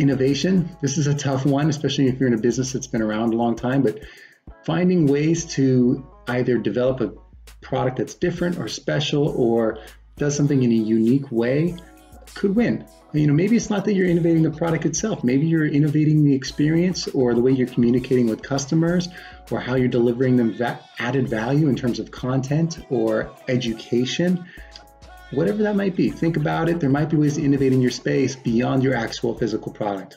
Innovation, this is a tough one, especially if you're in a business that's been around a long time, but finding ways to either develop a product that's different or special or does something in a unique way could win. You know, maybe it's not that you're innovating the product itself. Maybe you're innovating the experience or the way you're communicating with customers or how you're delivering them added value in terms of content or education. Whatever that might be, think about it. There might be ways to innovate in your space beyond your actual physical product.